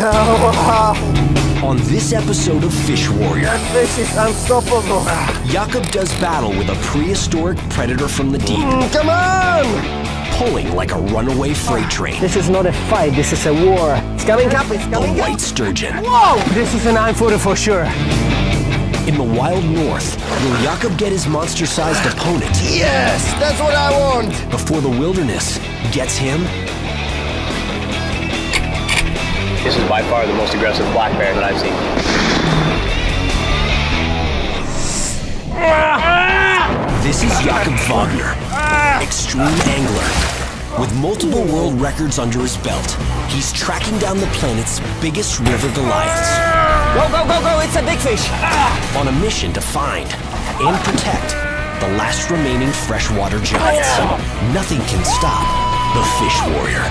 On this episode of Fish Warrior, that fish is unstoppable. Jakub does battle with a prehistoric predator from the deep. Come on! Pulling like a runaway freight train. This is not a fight, this is a war. It's coming up, it's coming up. A white sturgeon. Whoa! This is a 9-footer for sure. In the wild north, will Jakub get his monster-sized opponent? Yes, that's what I want! Before the wilderness gets him? This is by far the most aggressive black bear that I've seen. This is Jakub Vágner, extreme angler. With multiple world records under his belt, he's tracking down the planet's biggest river goliaths. Go, go, go, go, it's a big fish! On a mission to find and protect the last remaining freshwater giants. Nothing can stop the Fish Warrior.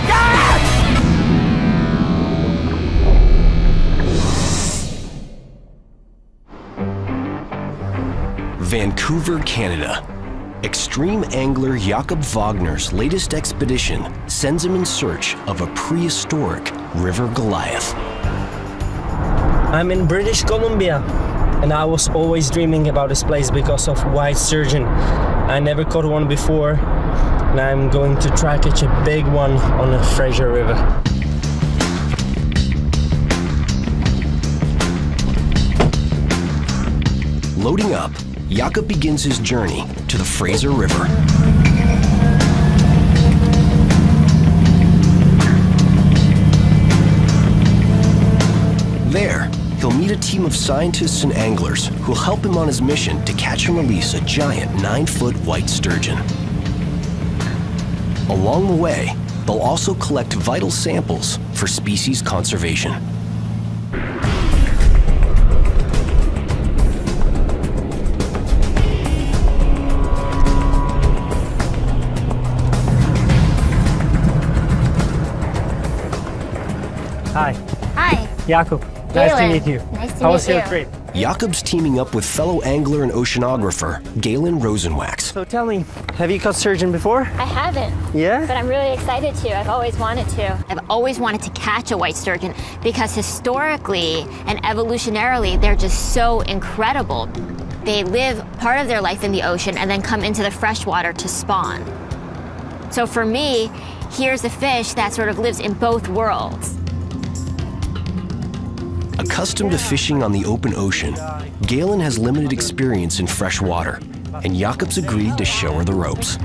Vancouver, Canada. Extreme angler Jakub Vágner's latest expedition sends him in search of a prehistoric river goliath. I'm in British Columbia, and I was always dreaming about this place because of white sturgeon. I never caught one before, and I'm going to try catch a big one on the Fraser River. Loading up, Jakub begins his journey to the Fraser River. There, he'll meet a team of scientists and anglers who'll help him on his mission to catch and release a giant 9-foot white sturgeon. Along the way, they'll also collect vital samples for species conservation. Hi. Hi. Jakub, nice to meet you. Nice to meet you. How was your trip? Jakub's teaming up with fellow angler and oceanographer, Galen Rosenwax. So tell me, have you caught sturgeon before? I haven't. Yeah? But I'm really excited to. I've always wanted to. I've always wanted to catch a white sturgeon because historically and evolutionarily, they're just so incredible. They live part of their life in the ocean and then come into the freshwater to spawn. So for me, here's a fish that sort of lives in both worlds. Accustomed to fishing on the open ocean, Galen has limited experience in fresh water, and Jakub's agreed to show her the ropes.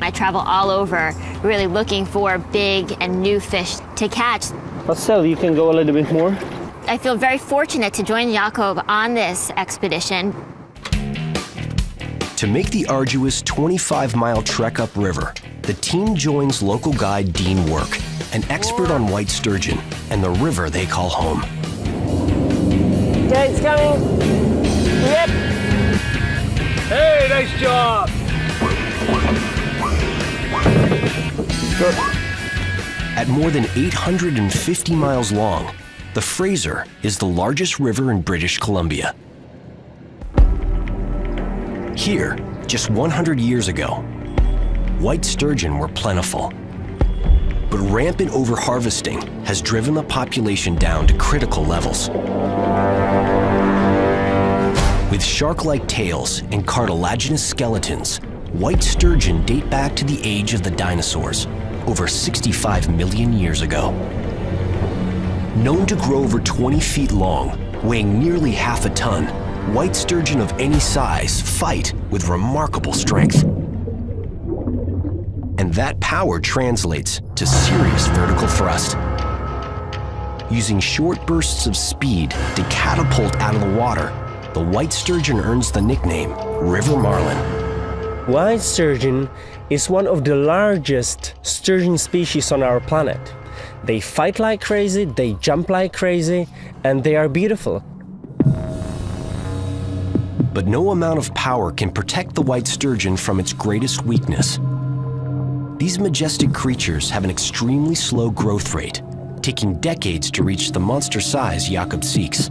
I travel all over, really looking for big and new fish to catch. But still, you can go a little bit more. I feel very fortunate to join Jakub on this expedition. To make the arduous 25-mile trek upriver, the team joins local guide Dean Work, an expert on white sturgeon and the river they call home. Okay, it's coming. Yep. Hey, nice job. Good. At more than 850 miles long, the Fraser is the largest river in British Columbia. Here, just 100 years ago, white sturgeon were plentiful. But rampant over-harvesting has driven the population down to critical levels. With shark-like tails and cartilaginous skeletons, white sturgeon date back to the age of the dinosaurs, over 65 million years ago. Known to grow over 20 feet long, weighing nearly half a ton, white sturgeon of any size fight with remarkable strength. And that power translates to serious vertical thrust. Using short bursts of speed to catapult out of the water, the white sturgeon earns the nickname river marlin. White sturgeon is one of the largest sturgeon species on our planet. They fight like crazy, they jump like crazy, and they are beautiful. But no amount of power can protect the white sturgeon from its greatest weakness. These majestic creatures have an extremely slow growth rate, taking decades to reach the monster size Jakub seeks.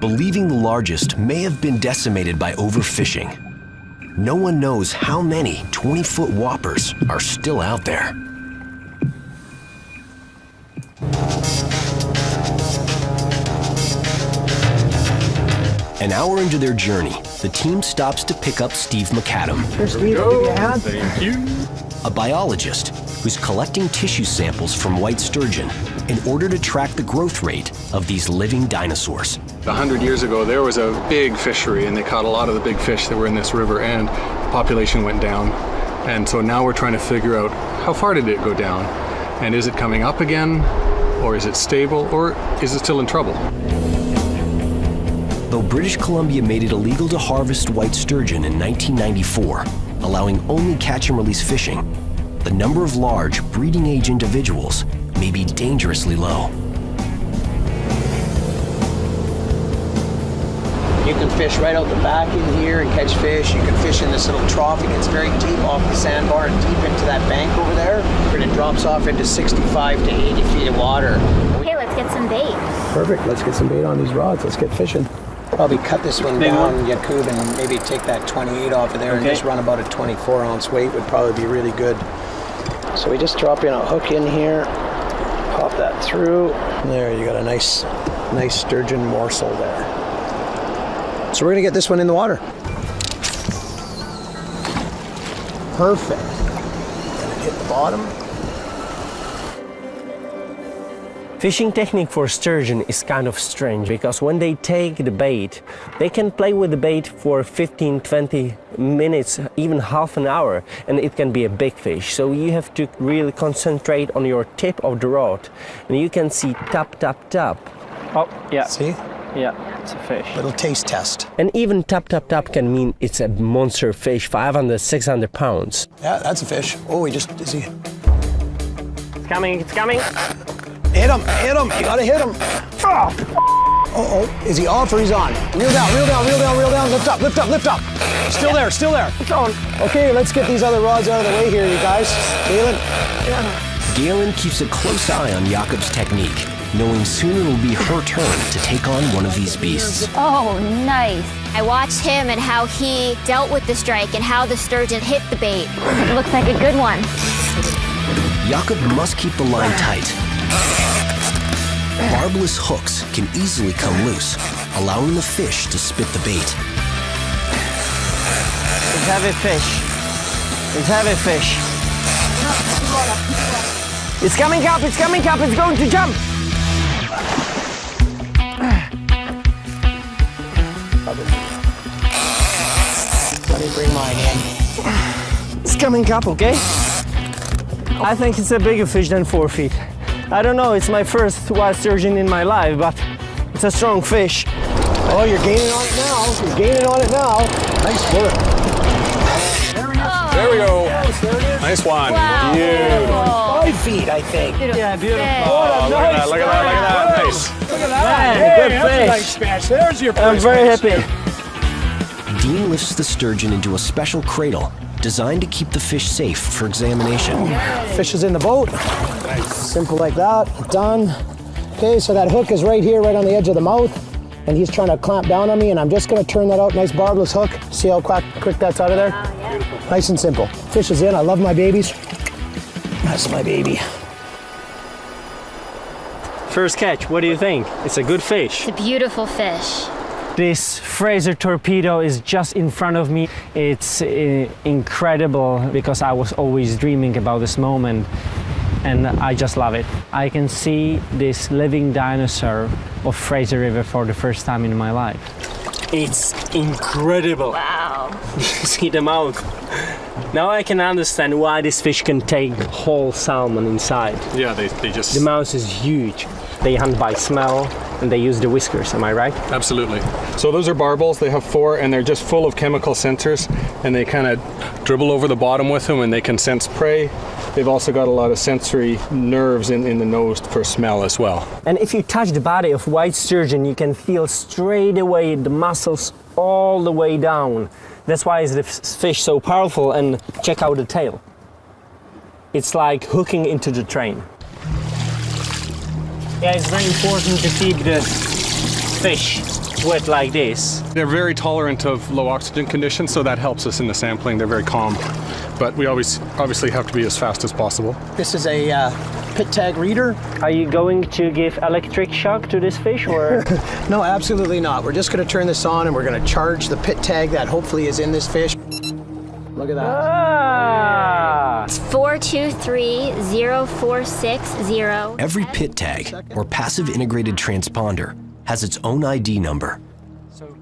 Believing the largest may have been decimated by overfishing, no one knows how many 20-foot whoppers are still out there. An hour into their journey, the team stops to pick up Steve McAdam. There's Steve. Thank you. A biologist who's collecting tissue samples from white sturgeon in order to track the growth rate of these living dinosaurs. 100 years ago, there was a big fishery, and they caught a lot of the big fish that were in this river, and the population went down. And so now we're trying to figure out, how far did it go down? And is it coming up again? Or is it stable? Or is it still in trouble? Though British Columbia made it illegal to harvest white sturgeon in 1994, allowing only catch and release fishing, the number of large breeding age individuals may be dangerously low. You can fish right out the back in here and catch fish. You can fish in this little trough. It gets very deep off the sandbar and deep into that bank over there, and it drops off into 65 to 80 feet of water. Okay, let's get some bait. Perfect, let's get some bait on these rods. Let's get fishing. Probably cut this one down, Jakub, and maybe take that 28 off of there and just run about a 24-ounce weight would probably be really good. So we just drop in a hook in here, pop that through. There, you got a nice sturgeon morsel there. So we're gonna get this one in the water. Perfect. Gonna hit the bottom. Fishing technique for sturgeon is kind of strange because when they take the bait, they can play with the bait for 15, 20 minutes, even half an hour, and it can be a big fish. So you have to really concentrate on your tip of the rod, and you can see tap, tap, tap. Oh, yeah. See? Yeah, it's a fish. Little taste test. And even tap, tap, tap can mean it's a monster fish, 500, 600 pounds. Yeah, that's a fish. Oh, we just see it. It's coming, it's coming. Hit him, hit him, you gotta hit him. Oh, uh-oh, is he off or he's on? Reel down, reel down, reel down, reel down, lift up, lift up, lift up. Still there, still there. It's on. Okay, let's get these other rods out of the way here, you guys. Galen. Yeah. Galen keeps a close eye on Jakub's technique, knowing soon it'll be her turn to take on one of these beasts. Oh, nice. I watched him and how he dealt with the strike and how the sturgeon hit the bait. It looks like a good one. Jakub must keep the line tight. Barbless hooks can easily come loose, allowing the fish to spit the bait. It's heavy fish. It's heavy fish. It's coming up, it's coming up, it's going to jump. Let me bring mine in. It's coming up, okay? I think it's a bigger fish than 4 feet. I don't know, it's my first wild sturgeon in my life, but it's a strong fish. Oh, you're gaining on it now. You're gaining on it now. Nice work. There we go. Oh. There we go. Yes, there it is. Nice one. Wow. Beautiful. 5 feet, I think. Beautiful. Yeah, beautiful. Oh, look at that, look at that, look at that. Nice. Look at that. Man, hey, good fish. Nice fish. There's your first fish. I'm very happy. Dean lifts the sturgeon into a special cradle designed to keep the fish safe for examination. Fish is in the boat. Nice. Simple like that. Done. Okay, so that hook is right here, right on the edge of the mouth, and he's trying to clamp down on me, and I'm just going to turn that out. Nice barbless hook. See how quick that's out of there? Wow, yeah. Beautiful. Nice and simple. Fish is in. I love my babies. That's my baby. First catch, what do you think? It's a good fish. It's a beautiful fish. This Fraser torpedo is just in front of me. It's incredible because I was always dreaming about this moment, and I just love it. I can see this living dinosaur of Fraser River for the first time in my life. It's incredible. Wow. You see the mouth. Now I can understand why this fish can take whole salmon inside. Yeah, they just... The mouth is huge. They hunt by smell, and they use the whiskers, am I right? Absolutely. So those are barbels, they have 4, and they're just full of chemical sensors, and they kind of dribble over the bottom with them, and they can sense prey. They've also got a lot of sensory nerves in the nose for smell as well. And if you touch the body of white sturgeon, you can feel straight away the muscles all the way down. That's why is the fish so powerful, and check out the tail. It's like hooking into the train. Yeah, it's very important to keep the fish gets wet like this. They're very tolerant of low oxygen conditions, so that helps us in the sampling. They're very calm, but we always obviously have to be as fast as possible. This is a pit tag reader. Are you going to give electric shock to this fish or? No, absolutely not. We're just going to turn this on and we're going to charge the pit tag that hopefully is in this fish. Look at that. Ah. It's 4230460. Every pit tag or passive integrated transponder has its own ID number,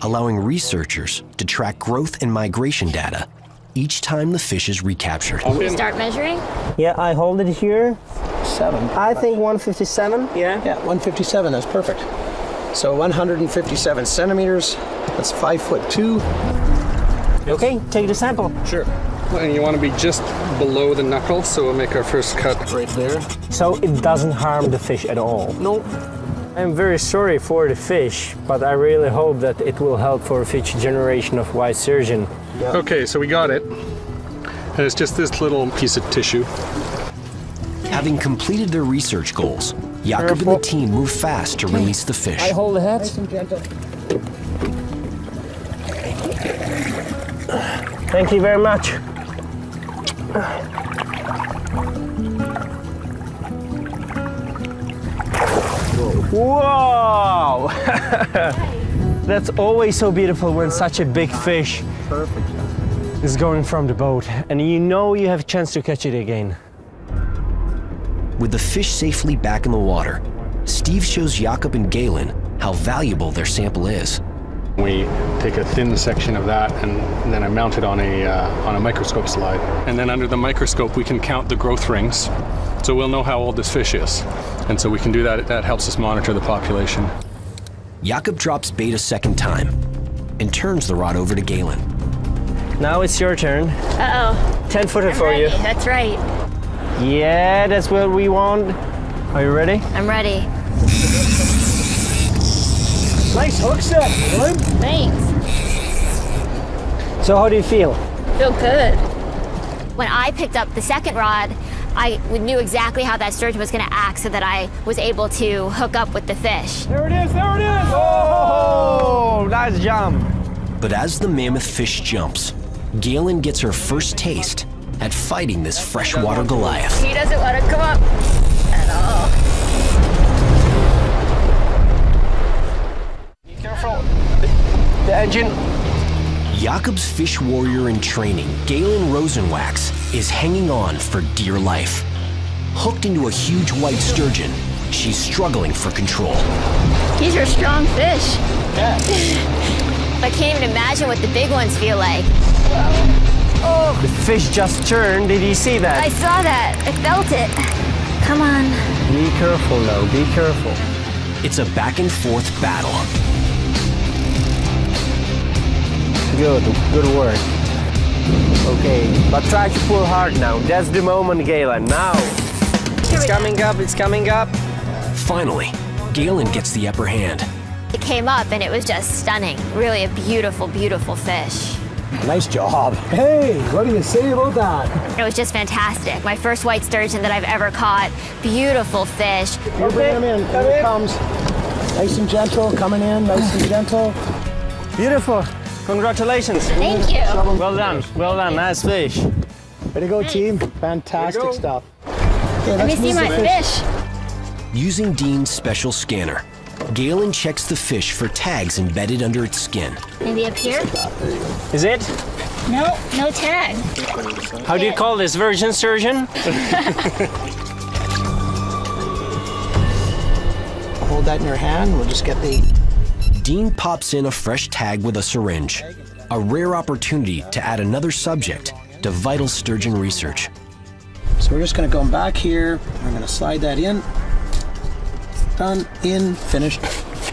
allowing researchers to track growth and migration data each time the fish is recaptured. We start measuring? Yeah, I hold it here. Seven. I think 157. Yeah. Yeah, 157. That's perfect. So 157 centimeters. That's 5'2". Okay, take the sample. Sure. And you want to be just below the knuckle, so we'll make our first cut right there. So it doesn't harm the fish at all? Nope. I'm very sorry for the fish, but I really hope that it will help for future generation of white sturgeon. Yeah. Okay, so we got it. And it's just this little piece of tissue. Having completed their research goals, Jakub and the team move fast to release the fish. I hold the head. Nice and gentle. Thank you very much. Whoa! That's always so beautiful when such a big fish is going from the boat, and you know you have a chance to catch it again. With the fish safely back in the water, Steve shows Jakub and Galen how valuable their sample is. We take a thin section of that, and then I mount it on a microscope slide. And then under the microscope, we can count the growth rings, so we'll know how old this fish is. And so we can do that. That helps us monitor the population. Jakub drops bait a second time and turns the rod over to Galen. Now it's your turn. Uh-oh. 10-footer for you. That's right. Yeah, that's what we want. Are you ready? I'm ready. Nice hook set, Galen. Thanks. So how do you feel? I feel good. When I picked up the second rod, I knew exactly how that sturgeon was going to act so that I was able to hook up with the fish. There it is, there it is! Oh, nice jump. But as the mammoth fish jumps, Galen gets her first taste at fighting this freshwater Goliath. He doesn't want to come up at all. Be careful. The engine. Jakub's fish warrior in training, Galen Rosenwax, is hanging on for dear life. Hooked into a huge white sturgeon, she's struggling for control. These are strong fish. Yeah. I can't even imagine what the big ones feel like. Oh, the fish just turned. Did you see that? I saw that. I felt it. Come on. Be careful, though. Be careful. It's a back and forth battle. Good. Good work. Okay, but try to pull hard now. That's the moment, Galen. Now. It's coming up. It's coming up. Finally, Galen gets the upper hand. It came up, and it was just stunning. Really a beautiful, beautiful fish. Nice job. Hey, what do you say about that? It was just fantastic. My first white sturgeon that I've ever caught. Beautiful fish. You bring him in. Here he comes. Nice and gentle. Coming in. Nice and gentle. Beautiful. Congratulations. Thank you. Well done. Well done. Nice fish. Way to go, team. Fantastic stuff. Okay, let me see my fish. Using Dean's special scanner, Galen checks the fish for tags embedded under its skin. Maybe up here? Is it? No, no tag. How do you call this, virgin surgeon? Hold that in your hand, we'll just get the... Dean pops in a fresh tag with a syringe, a rare opportunity to add another subject to vital sturgeon research. So we're just gonna go back here, we're gonna slide that in. Done, in, finished,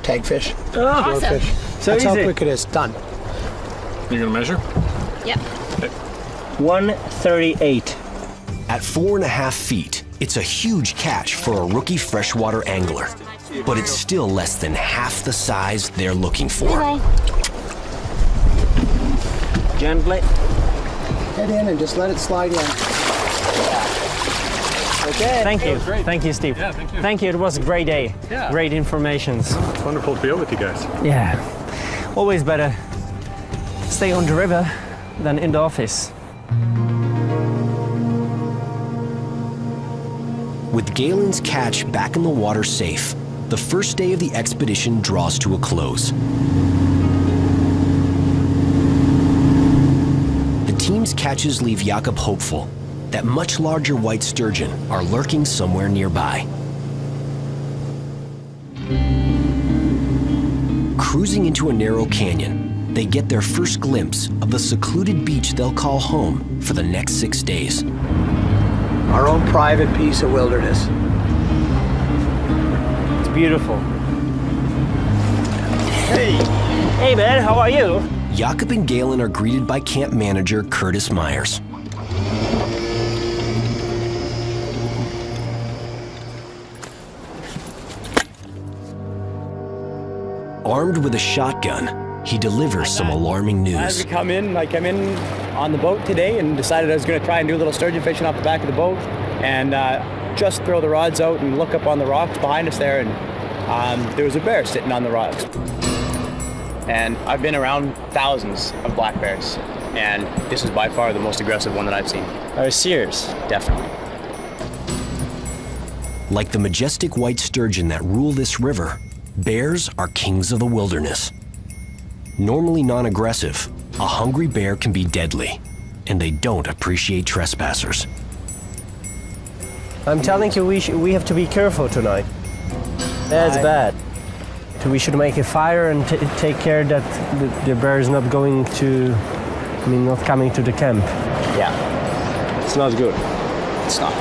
tag fish. Oh, awesome. Fish. So that's easy. How quick it is. Done. You're gonna measure? Yep. Okay. 138. At 4.5 feet, it's a huge catch for a rookie freshwater angler, but it's still less than half the size they're looking for. Okay. Gently. Head in and just let it slide in. Okay. Thank you. Thank you, Steve. Yeah, thank you. Thank you. It was a great day. Yeah. Great information. It's wonderful to be with you guys. Yeah. Always better stay underriver than in the office. With Galen's catch back in the water safe, the first day of the expedition draws to a close. The team's catches leave Jakub hopeful that much larger white sturgeon are lurking somewhere nearby. Cruising into a narrow canyon, they get their first glimpse of the secluded beach they'll call home for the next 6 days. Our own private piece of wilderness. It's beautiful. Hey! Hey man, how are you? Jakub and Galen are greeted by camp manager Curtis Myers. Armed with a shotgun, he delivers some alarming news. As we come in, I came in on the boat today and decided I was going to try and do a little sturgeon fishing off the back of the boat and just throw the rods out and look up on the rocks behind us there, and there was a bear sitting on the rocks. And I've been around thousands of black bears, and this is by far the most aggressive one that I've seen. Or seers, definitely. Like the majestic white sturgeon that rule this river, bears are kings of the wilderness. Normally non-aggressive, a hungry bear can be deadly, and they don't appreciate trespassers. I'm telling you, we have to be careful tonight. That's bad. We should make a fire and take care that the bear is not going to, not coming to the camp. Yeah. It's not good. It's not.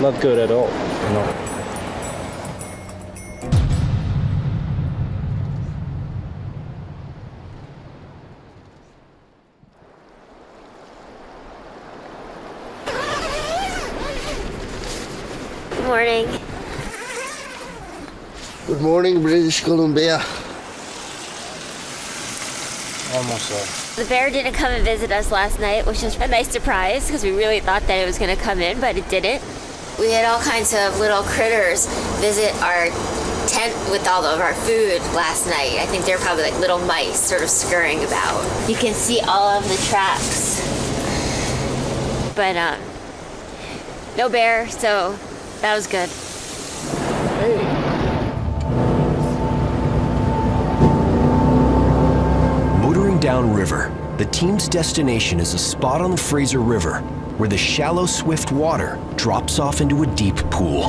No. Not good at all. No. Good morning. Good morning, British Columbia. Almost there. The bear didn't come and visit us last night, which was a nice surprise because we really thought that it was going to come in, but it didn't. We had all kinds of little critters visit our tent with all of our food last night. I think they're probably like little mice sort of scurrying about. You can see all of the tracks. But no bear, so that was good. Hey. Motoring downriver, the team's destination is a spot on the Fraser River where the shallow, swift water drops off into a deep pool.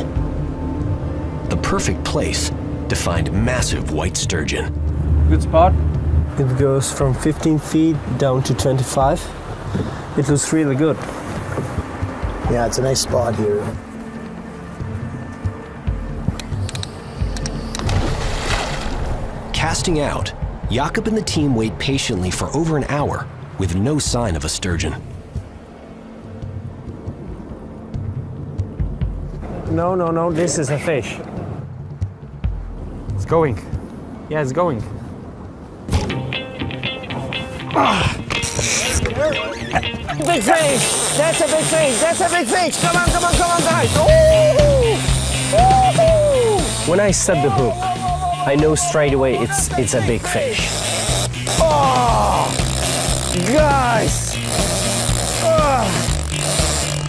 The perfect place to find massive white sturgeon. Good spot. It goes from 15 feet down to 25. It looks really good. Yeah, it's a nice spot here. Casting out, Jakub and the team wait patiently for over an hour with no sign of a sturgeon. No, no, no, this is a fish. It's going. Yeah, it's going. Big fish! That's a big fish! That's a big fish! Come on, come on, come on, guys! Ooh. Ooh. When I set the hook, I know straight away it's a big fish. Oh, guys!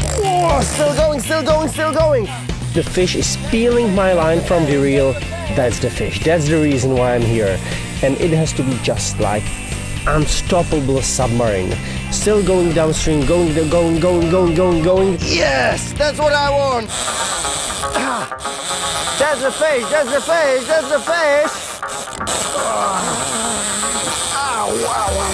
Oh, still going, still going, still going. The fish is peeling my line from the reel. That's the fish. That's the reason why I'm here. And it has to be just like unstoppable submarine. Still going downstream, going, going, going, going, going, going. Yes, that's what I want. That's the fish, that's the fish, that's the fish! Ow, ow.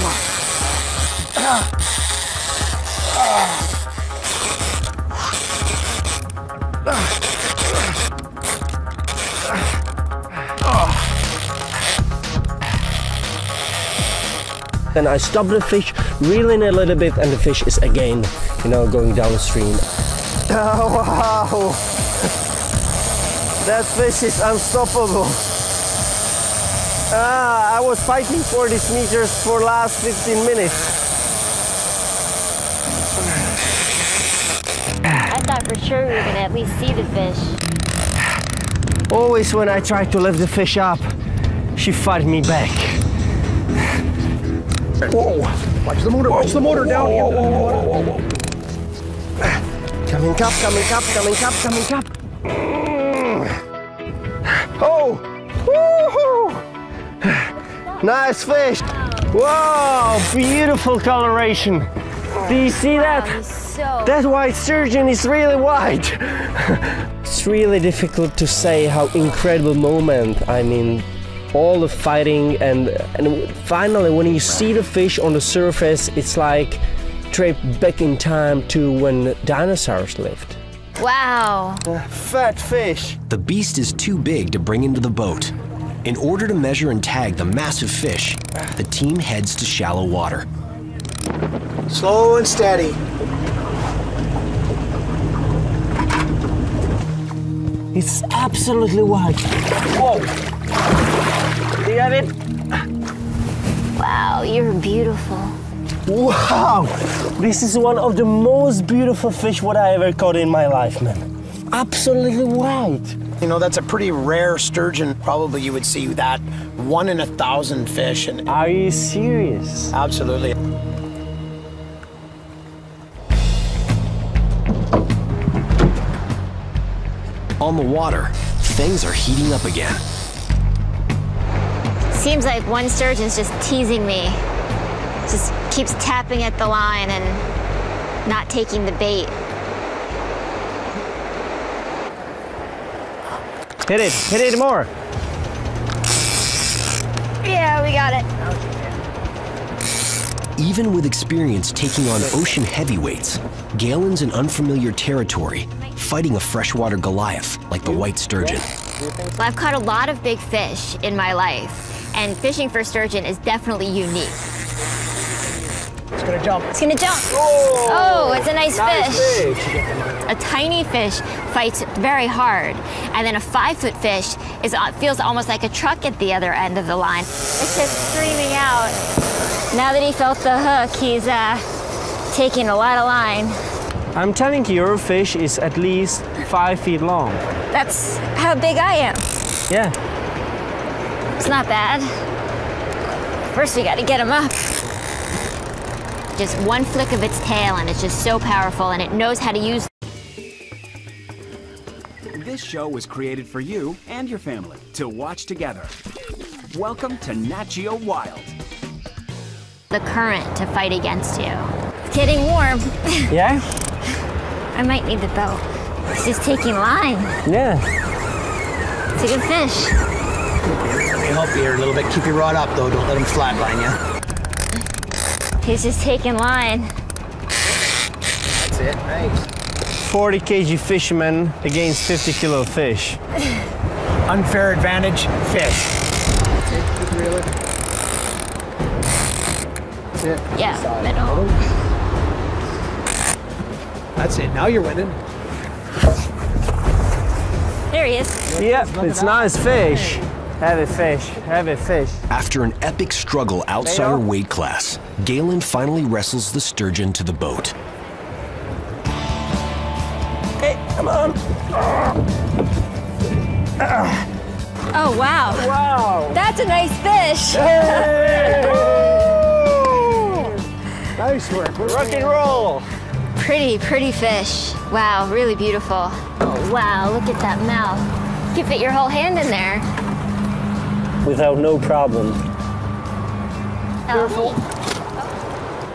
Then I stop the fish, reel in a little bit, and the fish is again, going downstream. Oh, wow! That fish is unstoppable. I was fighting for these meters for the last 15 minutes. I thought for sure we were going to at least see the fish. Always when I try to lift the fish up, she fight me back. Whoa! Watch the motor, watch the motor down here. Coming up, coming up, coming up, coming up. Oh! Woohoo! Nice fish! Wow! Beautiful coloration! Do you see that? That white sturgeon is really white! It's really difficult to say how incredible moment, I mean, all the fighting and finally when you see the fish on the surface, it's like trip back in time to when dinosaurs lived. Wow! Fat fish! The beast is too big to bring into the boat. In order to measure and tag the massive fish, the team heads to shallow water. Slow and steady. It's absolutely white. Whoa! You got it? Wow, you're beautiful. Wow! This is one of the most beautiful fish what I ever caught in my life, man. Absolutely white. You know, that's a pretty rare sturgeon. Probably you would see that 1 in 1,000 fish. And are you serious? Absolutely. On the water, things are heating up again. Seems like one sturgeon's just teasing me. Just keeps tapping at the line and not taking the bait. Hit it more. Yeah, we got it. Even with experience taking on ocean heavyweights, Galen's in unfamiliar territory, fighting a freshwater Goliath like the white sturgeon. Well, I've caught a lot of big fish in my life, and fishing for sturgeon is definitely unique. It's gonna jump. It's gonna jump. Oh, it's a nice fish. A tiny fish fights very hard, and then a 5-foot fish feels almost like a truck at the other end of the line. It's just screaming out. Now that he felt the hook, he's taking a lot of line. I'm telling you, your fish is at least 5 feet long. That's how big I am. Yeah. It's not bad. First, we gotta get him up. Just one flick of its tail and it's just so powerful and it knows how to use. This show was created for you and your family to watch together. Welcome to Nat Geo Wild. The current to fight against you. It's getting warm. Yeah? I might need the boat. It's just taking line. Yeah. It's a good fish. Let me help you here a little bit. Keep your rod up though. Don't let him flatline you. He's just taking line. That's it, nice. 40 kg fisherman against 50 kilo fish. Unfair advantage, fish. That's it, keep reeling. That's it. Yeah, middle. That's it, now you're winning. There he is. Yep, it's nice fish. Heavy fish, heavy fish. After an epic struggle outside her weight class, Galen finally wrestles the sturgeon to the boat. Hey, come on. Oh, wow. Wow. That's a nice fish. Hey. Nice work. We're rock and roll. Pretty, pretty fish. Wow, really beautiful. Oh, wow, look at that mouth. You can fit your whole hand in there. Without no problem. Careful.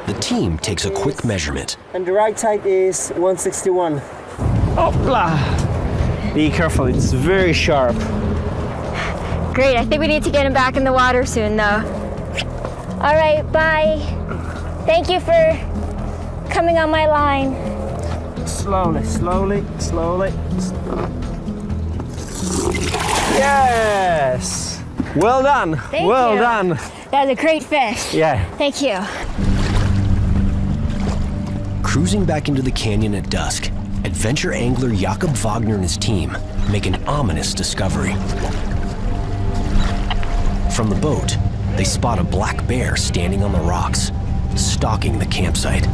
The team takes a quick measurement. And the right side is 161. Opla! Be careful, it's very sharp. Great, I think we need to get him back in the water soon, though. All right, bye. Thank you for coming on my line. Slowly, slowly, slowly. Yes! Well done. Well done. That was a great fish. Yeah. Thank you. Cruising back into the canyon at dusk, adventure angler Jakub Vágner and his team make an ominous discovery. From the boat, they spot a black bear standing on the rocks, stalking the campsite.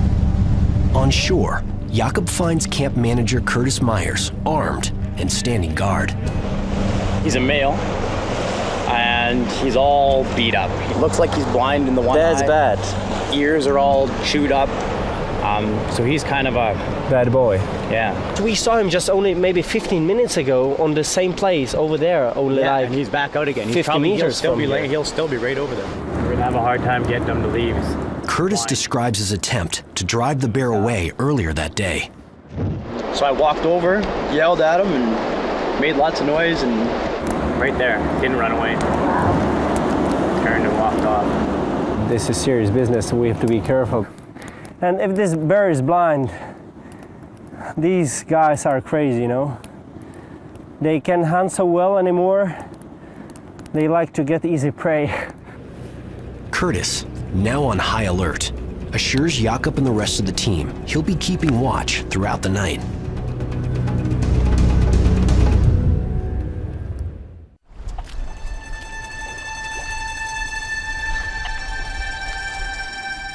On shore, Jakub finds camp manager Curtis Myers, armed and standing guard. He's a male. and he's all beat up. He looks like he's blind in the one eye. That's bad. Ears are all chewed up. So he's kind of a... bad boy. Yeah. We saw him just only maybe 15 minutes ago on the same place over there. Like, and he's back out again. He's 50 probably, meters from here. Like, he'll still be right over there. We're going to have a hard time getting him to leave. Curtis describes his attempt to drive the bear away earlier that day. So I walked over, yelled at him, and made lots of noise, and right there, didn't run away. Turned and walked off. This is serious business, so we have to be careful. And if this bear is blind, these guys are crazy, you know? They can't hunt so well anymore. They like to get easy prey. Curtis, now on high alert, assures Jakub and the rest of the team he'll be keeping watch throughout the night.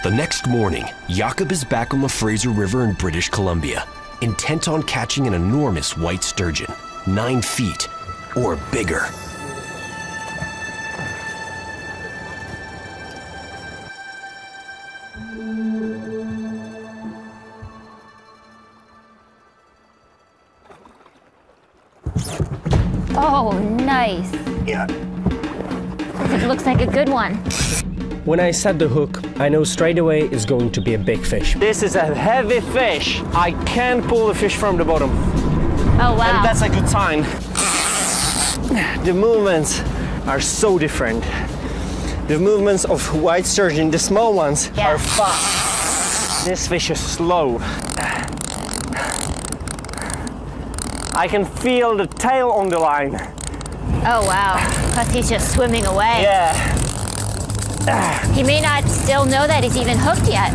The next morning, Jakub is back on the Fraser River in British Columbia, intent on catching an enormous white sturgeon, 9 feet or bigger. Oh, nice. Yeah. It looks like a good one. When I set the hook, I know straight away it's going to be a big fish. This is a heavy fish. I can pull the fish from the bottom. Oh, wow. And that's a good sign. The movements are so different. The movements of white sturgeon, the small ones, are fast. This fish is slow. I can feel the tail on the line. Oh, wow. Because he's just swimming away. Yeah. He may not still know that he's even hooked yet.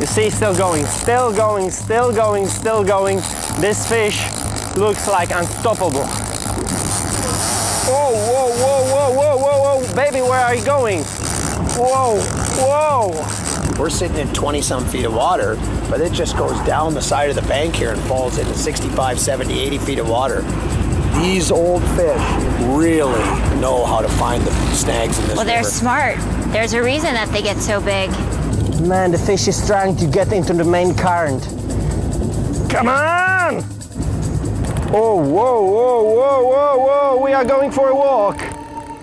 You see, still going, still going, still going, still going. This fish looks like unstoppable. Whoa, whoa, whoa, whoa, whoa, whoa, whoa. Baby, where are you going? Whoa, whoa. We're sitting in 20-some feet of water, but it just goes down the side of the bank here and falls into 65, 70, 80 feet of water. These old fish really know how to find the snags in this river. Well, they're smart. There's a reason that they get so big. Man, the fish is trying to get into the main current. Come on! Oh, whoa, whoa, whoa, whoa, whoa, we are going for a walk.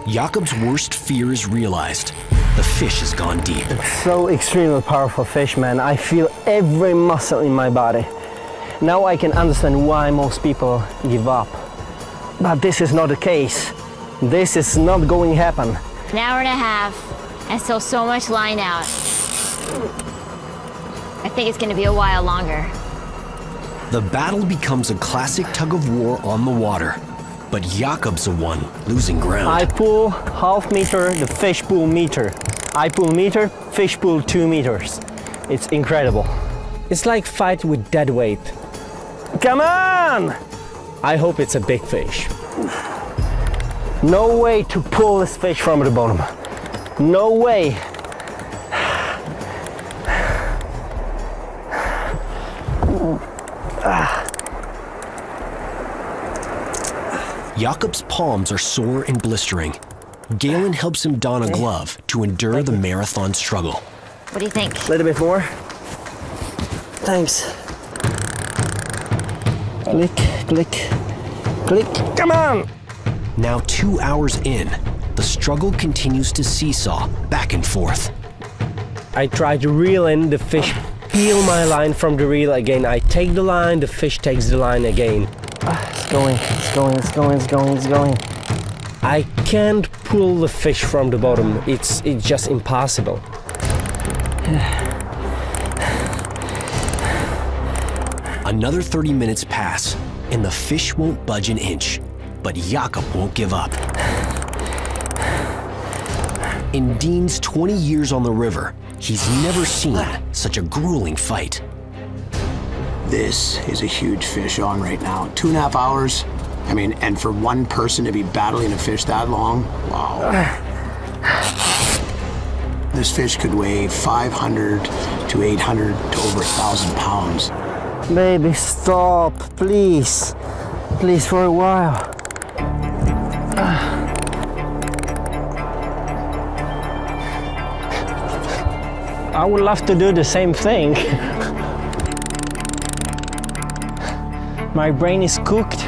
Jakub's worst fear is realized. The fish has gone deep. It's so extremely powerful fish, man. I feel every muscle in my body. Now I can understand why most people give up. But this is not the case. This is not going to happen. An hour and a half, and still so much line out. I think it's going to be a while longer. The battle becomes a classic tug of war on the water. But Jakub's the one losing ground. I pull half meter, the fish pull meter. I pull meter, fish pull 2 meters. It's incredible. It's like fight with dead weight. Come on! I hope it's a big fish. No way to pull this fish from the bottom. No way. Jakub's palms are sore and blistering. Galen helps him don a glove to endure the marathon struggle. What do you think? A little bit more. Thanks. Click, click, click. Come on! Now 2 hours in, the struggle continues to seesaw back and forth. I try to reel in the fish, peel my line from the reel again. I take the line, the fish takes the line again. It's going, it's going, it's going, it's going, it's going. I can't pull the fish from the bottom. It's just impossible. Another 30 minutes pass, and the fish won't budge an inch, but Jakub won't give up. In Dean's 20 years on the river, he's never seen such a grueling fight. This is a huge fish on right now. 2.5 hours. I mean, and for one person to be battling a fish that long, wow. This fish could weigh 500 to 800 to over 1,000 pounds. Baby, stop, please. Please, for a while. I would love to do the same thing. My brain is cooked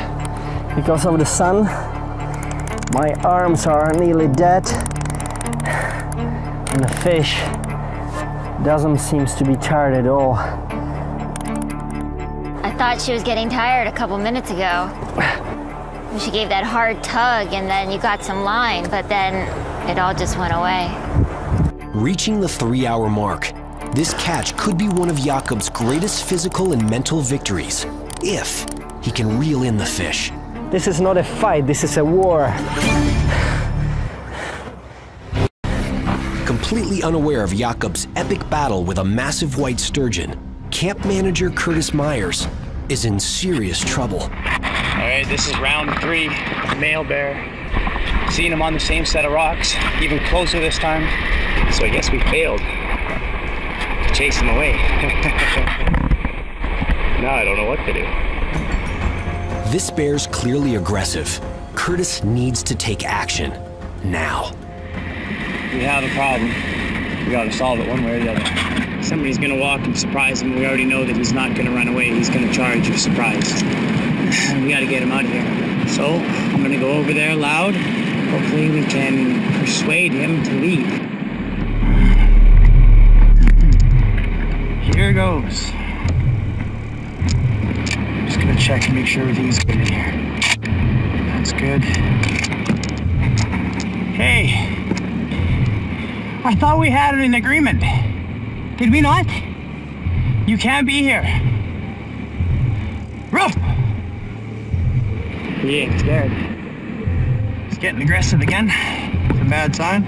because of the sun. My arms are nearly dead. And the fish doesn't seem to be tired at all. I thought she was getting tired a couple minutes ago. She gave that hard tug and then you got some line, but then it all just went away. Reaching the 3-hour mark, this catch could be one of Jakub's greatest physical and mental victories, if he can reel in the fish. This is not a fight, this is a war. Completely unaware of Jakub's epic battle with a massive white sturgeon, camp manager Curtis Myers is in serious trouble. All right, this is round 3, male bear. Seeing him on the same set of rocks, even closer this time. So I guess we failed to chase him away. Now I don't know what to do. This bear's clearly aggressive. Curtis needs to take action, now. We have a problem. We gotta solve it one way or the other. Somebody's gonna walk and surprise him. We already know that he's not gonna run away. He's gonna charge or surprise. We gotta get him out of here. So I'm gonna go over there loud. Hopefully we can persuade him to leave. Here goes. I'm just gonna check to make sure everything's good in here. That's good. Hey, I thought we had an agreement. Did we not? You can't be here. Ruff! He ain't scared. He's getting aggressive again. It's a bad sign.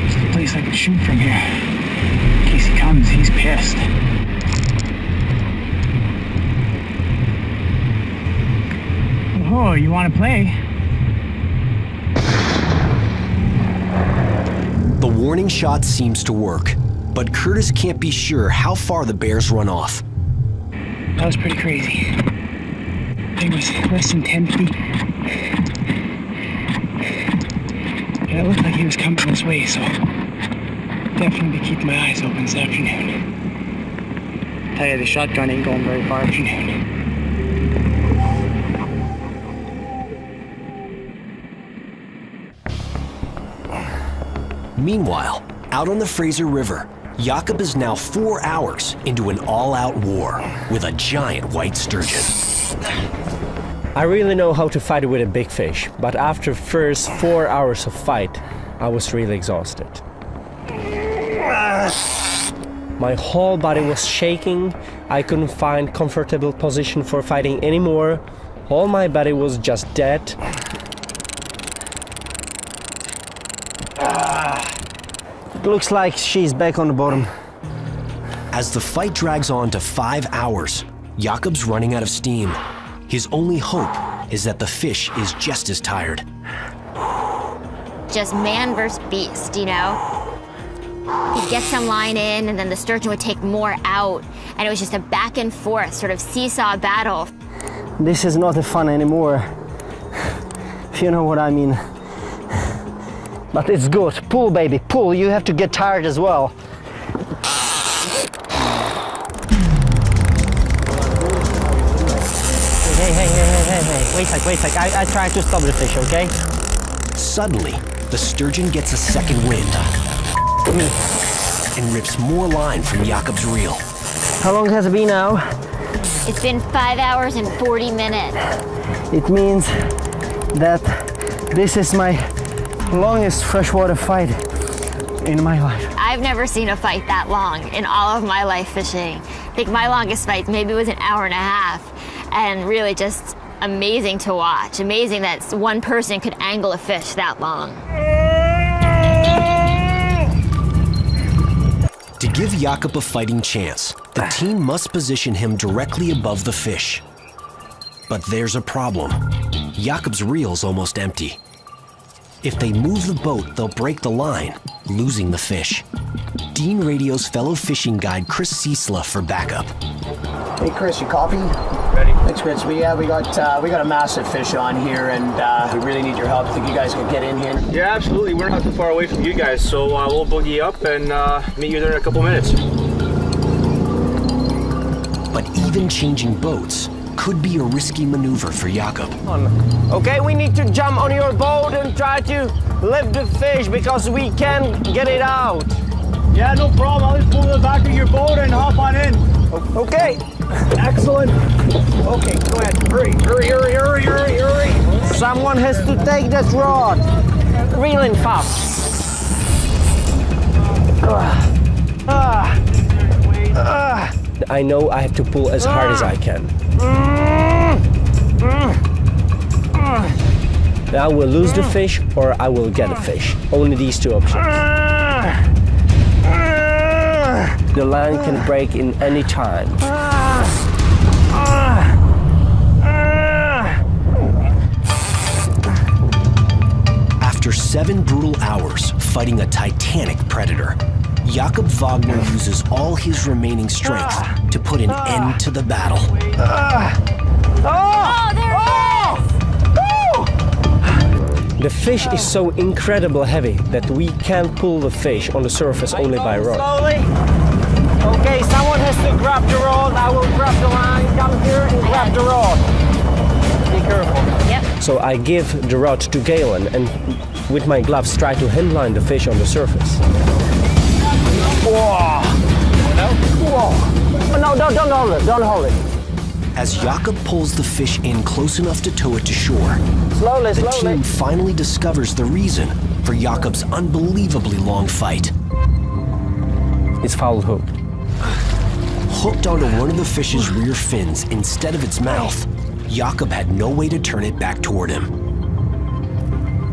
There's a place I can shoot from here. In case he comes, he's pissed. Oh, you want to play? The warning shot seems to work, but Curtis can't be sure how far the bears run off. That was pretty crazy. It was less than 10 feet. Yeah, it looked like he was coming this way, so definitely keep my eyes open this afternoon. I'll tell you, the shotgun ain't going very far. Meanwhile, out on the Fraser River, Jakub is now 4 hours into an all-out war with a giant white sturgeon. I really know how to fight with a big fish, but after the first 4 hours of fight, I was really exhausted. My whole body was shaking, I couldn't find comfortable position for fighting anymore, all my body was just dead. It looks like she's back on the bottom. As the fight drags on to 5 hours, Jakub's running out of steam. His only hope is that the fish is just as tired. Just man versus beast, you know? He'd get some line in, and then the sturgeon would take more out. And it was just a back and forth, sort of seesaw battle. This is not fun anymore, if you know what I mean. But it's good. Pull, baby, pull. You have to get tired as well. Hey, wait a sec. I tried to stop the fish, okay? Suddenly, the sturgeon gets a second wind and rips more line from Jakub's reel. How long has it been now? It's been 5 hours and 40 minutes. It means that this is my longest freshwater fight in my life. I've never seen a fight that long in all of my life fishing. I think my longest fight maybe was an hour and a half, and really just amazing to watch. Amazing that one person could angle a fish that long. To give Jakub a fighting chance, the team must position him directly above the fish. But there's a problem. Jakub's reel's almost empty. If they move the boat, they'll break the line, losing the fish. Dean radios fellow fishing guide Chris Ciesla for backup. Hey Chris, you copy? ready. Thanks, Chris. We got a massive fish on here, and we really need your help. I think you guys can get in here. Yeah, absolutely. We're not too far away from you guys, so we'll boogie up and meet you there in a couple minutes. But even changing boats could be a risky maneuver for Jakub. Okay, we need to jump on your boat and try to lift the fish because we can't get it out. Yeah, no problem. I'll just pull to the back of your boat and hop on in. Okay. Excellent. Okay, go ahead. Hurry, hurry, hurry, hurry, hurry, hurry. Someone has to take this rod. Reel in fast. I know I have to pull as hard as I can. I will lose the fish or I will get a fish. Only these two options. The line can break in any time. After 7 brutal hours fighting a titanic predator, Jakub Vágner uses all his remaining strength to put an end to the battle. The fish is so incredibly heavy that we can't pull the fish on the surface only by rod. Slowly. Okay, someone has to grab the rod. I will grab the line. Come here and grab the rod. Be careful. Yep. So I give the rod to Galen and with my gloves try to handline the fish on the surface. Whoa. Whoa. No, don't hold it, don't hold it. As Jakub pulls the fish in close enough to tow it to shore, slowly, the team finally discovers the reason for Jakub's unbelievably long fight. It's foul hooked. Hooked onto one of the fish's rear fins instead of its mouth, Jakub had no way to turn it back toward him.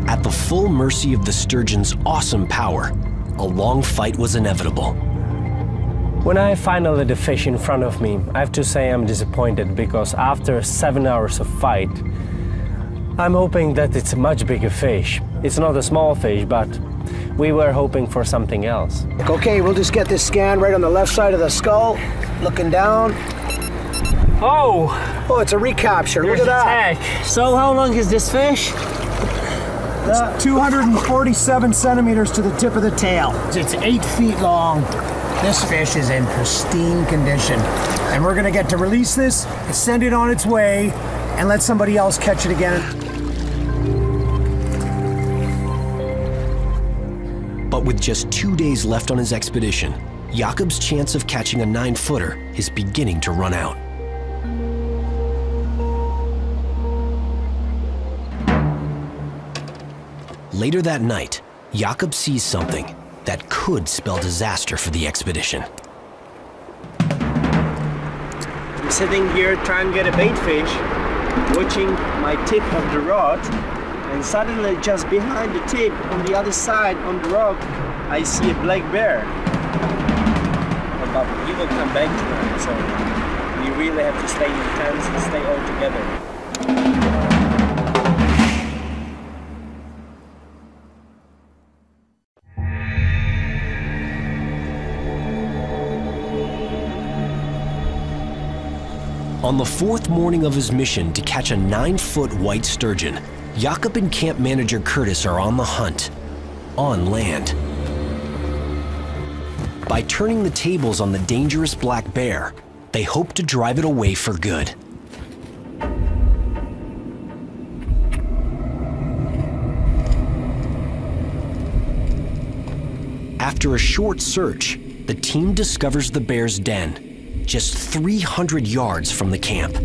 At the full mercy of the sturgeon's awesome power, a long fight was inevitable. When I finally had the fish in front of me, I have to say I'm disappointed because after 7 hours of fight, I'm hoping that it's a much bigger fish. It's not a small fish, but we were hoping for something else. Okay, we'll just get this scan right on the left side of the skull, looking down. Oh! Oh, it's a recapture. Look at that. Heck. So how long is this fish? It's 247 centimeters to the tip of the tail. It's 8 feet long. This fish is in pristine condition. And we're gonna get to release this, send it on its way, and let somebody else catch it again. But with just 2 days left on his expedition, Jakub's chance of catching a 9-footer is beginning to run out. Later that night, Jakub sees something that could spell disaster for the expedition. I'm sitting here trying to get a bait fish, watching my tip of the rod, and suddenly just behind the tip, on the other side, on the rock, I see a black bear. But you will come back to it, so you really have to stay intense and stay all together. On the 4th morning of his mission to catch a 9-foot white sturgeon, Jakub and camp manager Curtis are on the hunt, on land. By turning the tables on the dangerous black bear, they hope to drive it away for good. After a short search, the team discovers the bear's den, just 300 yards from the camp.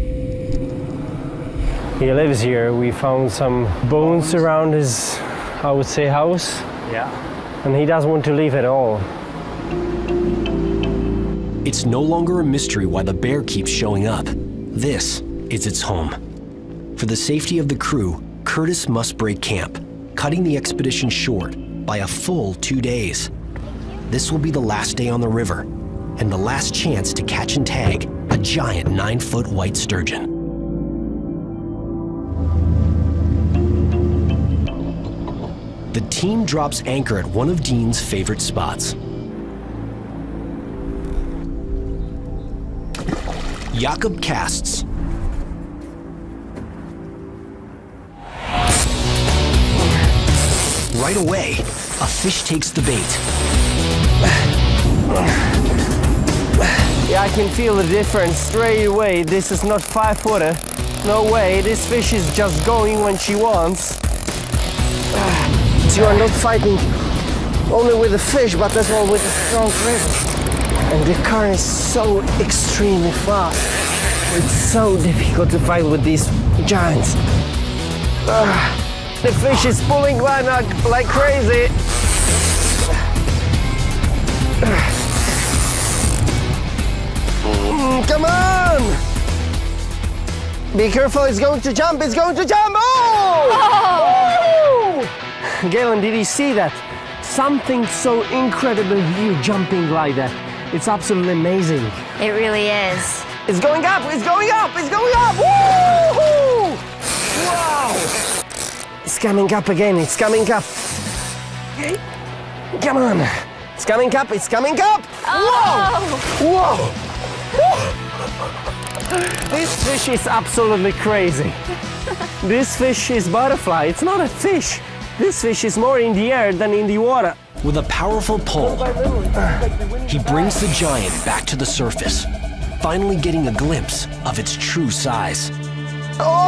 He lives here. We found some bones around his, I would say, house. Yeah. And he doesn't want to leave at all. It's no longer a mystery why the bear keeps showing up. This is its home. For the safety of the crew, Curtis must break camp, cutting the expedition short by a full 2 days. This will be the last day on the river, and the last chance to catch and tag a giant 9-foot white sturgeon. The team drops anchor at one of Dean's favorite spots. Jakub casts, right away, a fish takes the bait. Yeah, I can feel the difference straight away. This is not 5-footer. No way, this fish is just going when she wants. You are not fighting only with the fish, but as well with a strong current. And the current is so extremely fast. It's so difficult to fight with these giants. The fish is pulling line out like crazy. Come on! Be careful, it's going to jump, it's going to jump! Oh! Oh! Galen, did you see that? Something so incredible, you jumping like that. It's absolutely amazing. It really is. It's going up, it's going up, it's going up! Woo-hoo! Wow! It's coming up again, it's coming up. Come on! It's coming up, it's coming up! Oh. Whoa! Whoa! This fish is absolutely crazy. This fish is butterfly. It's not a fish. This fish is more in the air than in the water. With a powerful pull, he brings the giant back to the surface, finally getting a glimpse of its true size. Oh!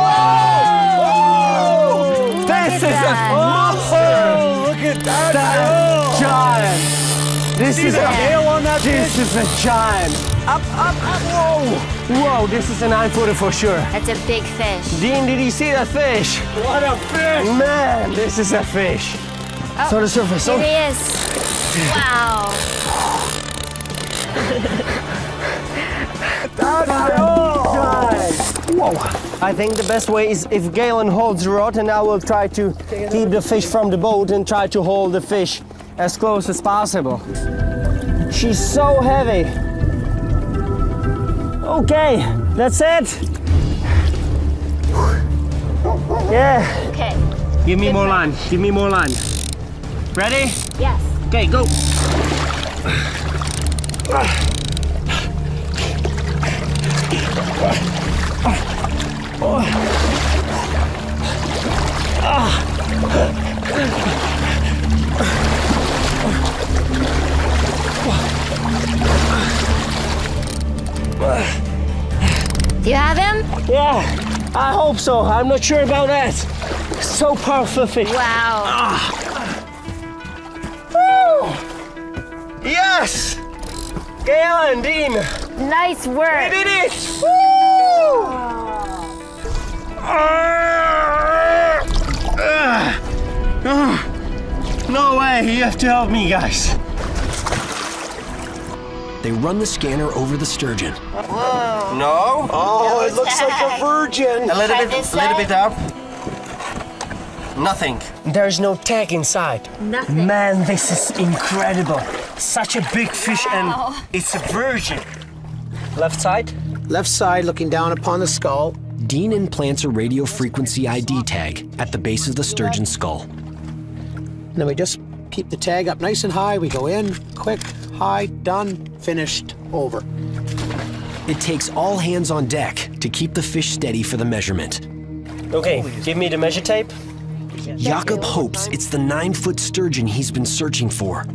Whoa! This is a monster! Look at that! That giant! This is a hail on that fish. This is a giant! Up, up, up! Whoa! Whoa, this is a 9-footer for sure. That's a big fish. Dean, did you see that fish? What a fish! Man, this is a fish. Oh, so the surface. It is. Wow. That's a whoa! I think the best way is if Galen holds the rod, and I will try to keep the fish from the boat and try to hold the fish as close as possible. She's so heavy. Okay, that's it. Yeah. Okay. Give me more line. Give me more line. Ready? Yes. Okay, go. Do you have him? Yeah, I hope so. I'm not sure about that. So powerful fish. Wow. Woo! Yes! Galen, Dean. Nice work. We did it! Woo! No way, you have to help me, guys. They run the scanner over the sturgeon. Whoa. No? Oh, it looks like a virgin. A little bit up. Nothing. There's no tag inside. Nothing. Man, this is incredible. Such a big fish, wow. And it's a virgin. Left side? Left side, looking down upon the skull. Dean implants a radio frequency ID tag at the base of the sturgeon skull. And then we just keep the tag up nice and high. We go in, quick, high, done, finished, over. It takes all hands on deck to keep the fish steady for the measurement. Okay, give me the measure tape. Jakub hopes it's the 9-foot sturgeon he's been searching for.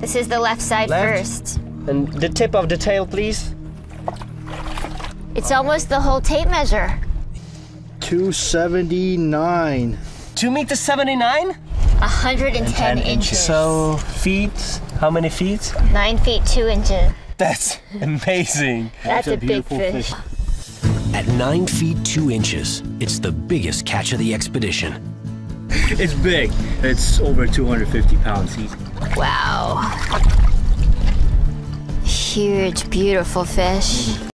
This is the left side first. And the tip of the tail, please. It's almost the whole tape measure. 279. 2 meters 79? 110 inches. So feet, how many feet? 9 feet 2 inches. That's amazing. That's a big fish. At 9 feet 2 inches, it's the biggest catch of the expedition. It's big. It's over 250 pounds easy. Wow. Huge, beautiful fish.